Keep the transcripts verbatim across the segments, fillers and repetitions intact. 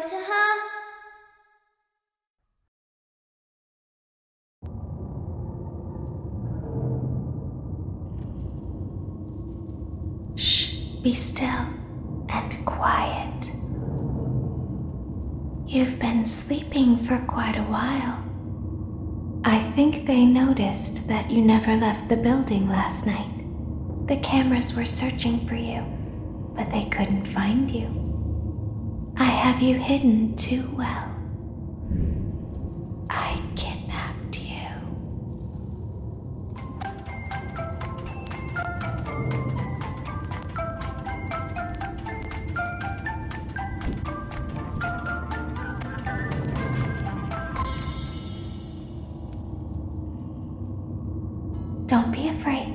go to her. Shh, be still and quiet. You've been sleeping for quite a while. I think they noticed that you never left the building last night. The cameras were searching for you, but they couldn't find you. I have you hidden too well. I kidnapped you. Don't be afraid.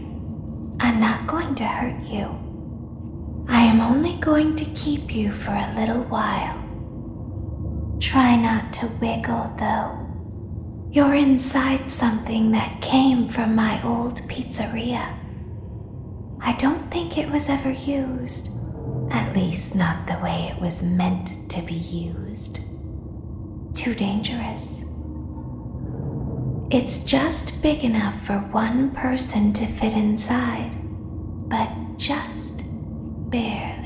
I'm not going to hurt you. I am only going to keep you for a little while. Try not to wiggle, though. You're inside something that came from my old pizzeria. I don't think it was ever used. At least not the way it was meant to be used. Too dangerous. It's just big enough for one person to fit inside, but just barely.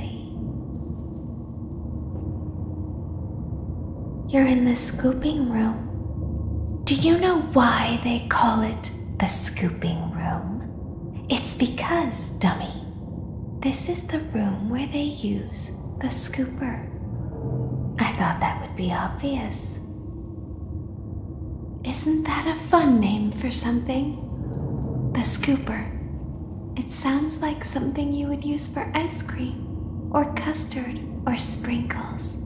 You're in the scooping room. Do you know why they call it the scooping room? It's because, dummy, this is the room where they use the scooper. I thought that would be obvious. Isn't that a fun name for something? The scooper. It sounds like something you would use for ice cream, or custard, or sprinkles.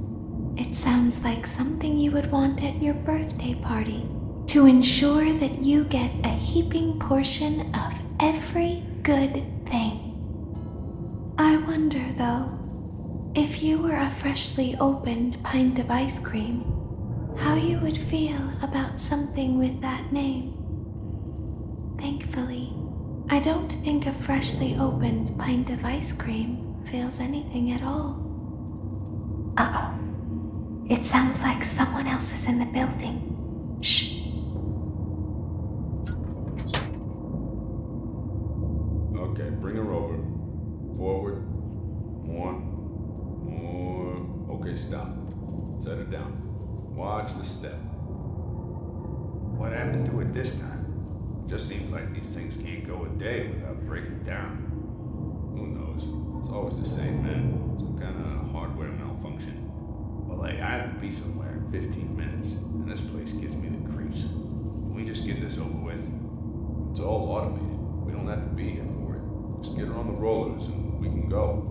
It sounds like something you would want at your birthday party to ensure that you get a heaping portion of every good thing. I wonder, though, if you were a freshly opened pint of ice cream, how you would feel about something with that name. Thankfully, I don't think a freshly opened pint of ice cream feels anything at all. Uh-oh. It sounds like someone else is in the building. Shh. Okay, bring her over. Forward. More. More. Okay, stop. Set it down. Watch the step. What happened to it this time? Just seems like these things can't go a day without breaking down. Who knows? It's always the same, man. Some kind of hardware malfunction. Well, hey, I have to be somewhere in fifteen minutes, and this place gives me the creeps. Can we just get this over with? It's all automated. We don't have to be here for it. Just get her on the rollers, and we can go.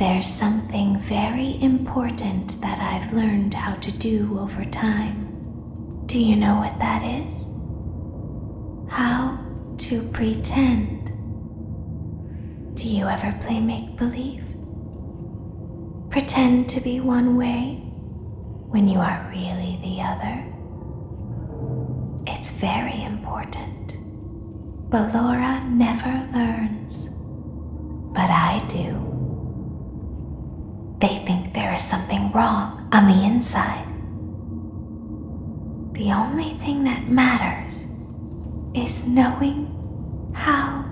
There's something very important that I've learned how to do over time. Do you know what that is? How to pretend. Do you ever play make-believe? Pretend to be one way when you are really the other. It's very important. Ballora never learns, but I do. They think there is something wrong on the inside. The only thing that matters is knowing how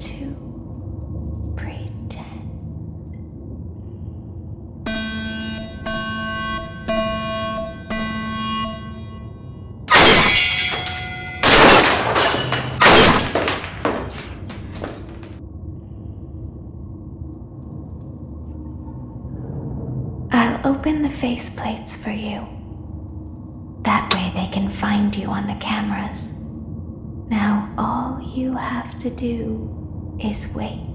to pretend. in the faceplates for you. That way they can find you on the cameras. Now all you have to do is wait.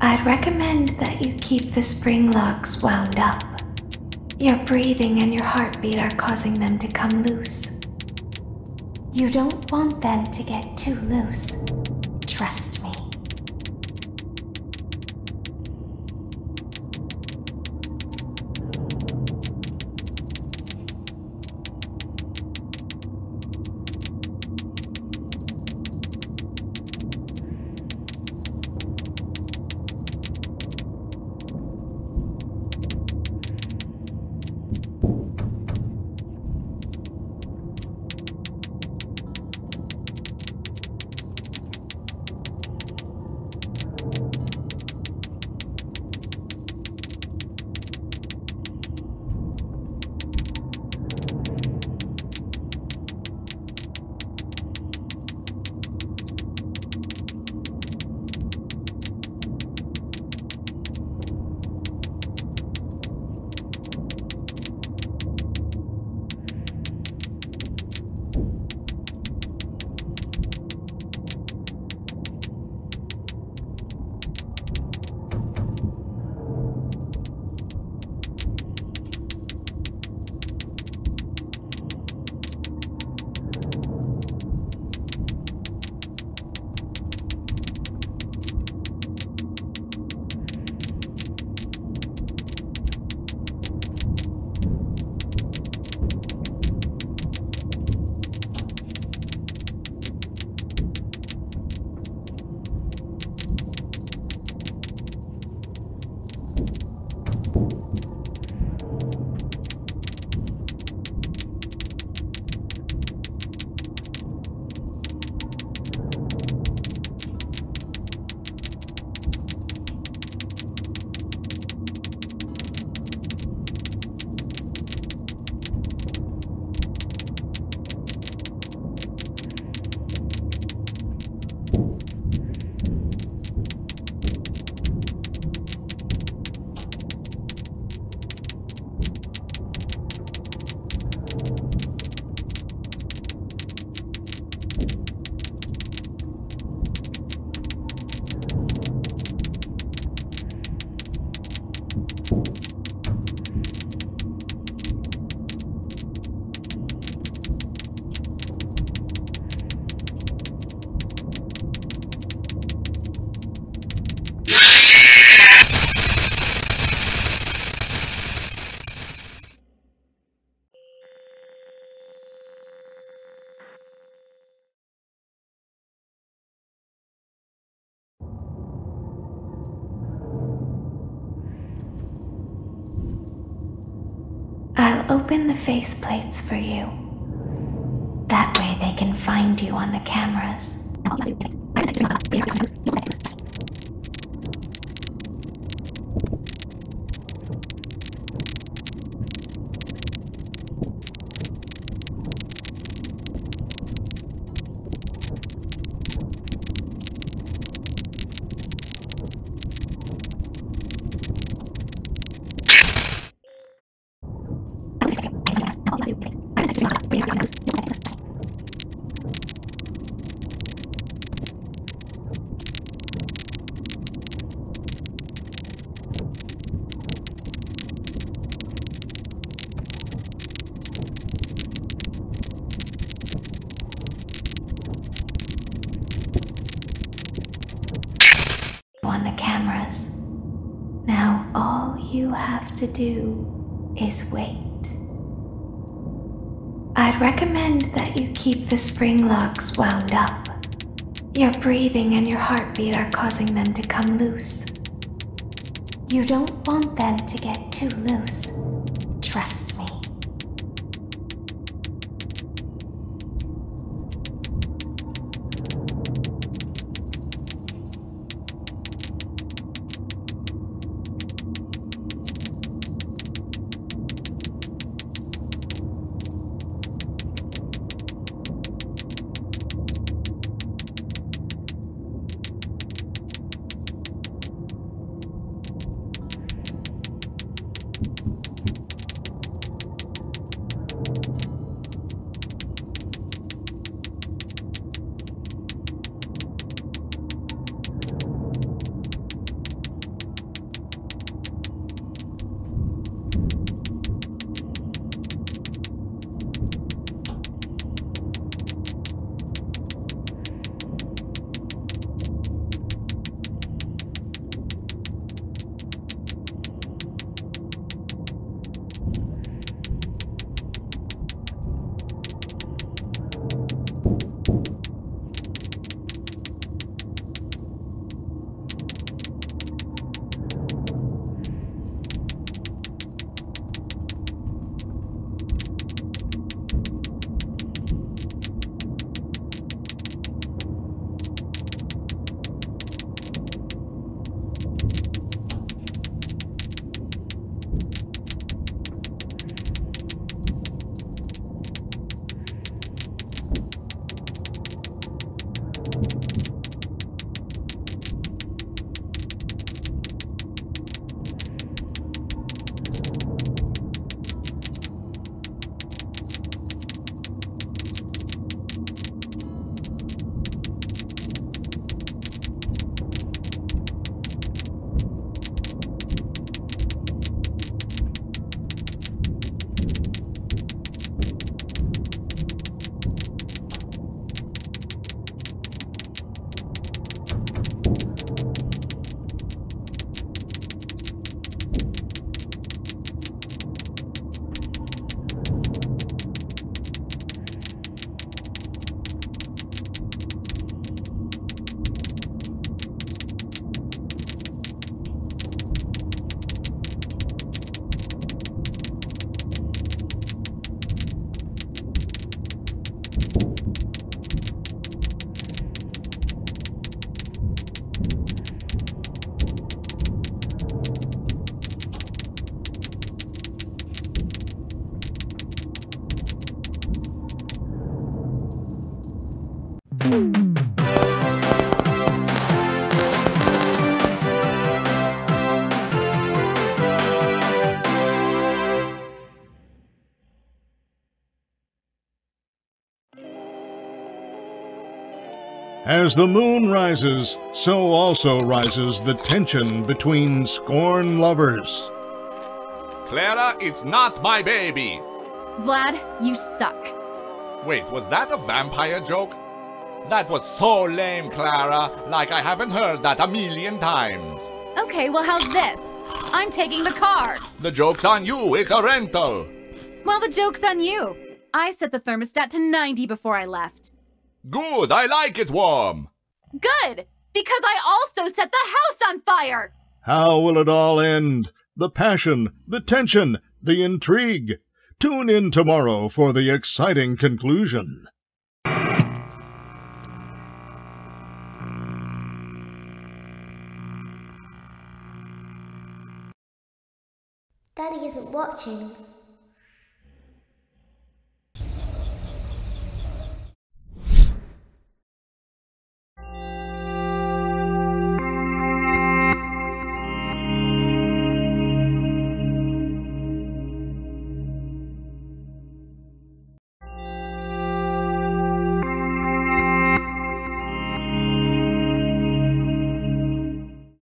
I'd recommend that you keep the spring locks wound up. Your breathing and your heartbeat are causing them to come loose. You don't want them to get too loose. Trust me. Open the faceplates for you. That way they can find you on the cameras. To do is wait. I'd recommend that you keep the spring locks wound up. Your breathing and your heartbeat are causing them to come loose. You don't want them to get too loose. Trust me. As the moon rises, so also rises the tension between scorn lovers. Clara, it's not my baby! Vlad, you suck. Wait, was that a vampire joke? That was so lame, Clara, like I haven't heard that a million times. Okay, well how's this? I'm taking the car! The joke's on you, it's a rental! Well, the joke's on you. I set the thermostat to ninety before I left. Good, I like it warm. Good, because I also set the house on fire. How will it all end? The passion, the tension, the intrigue. Tune in tomorrow for the exciting conclusion. Daddy isn't watching.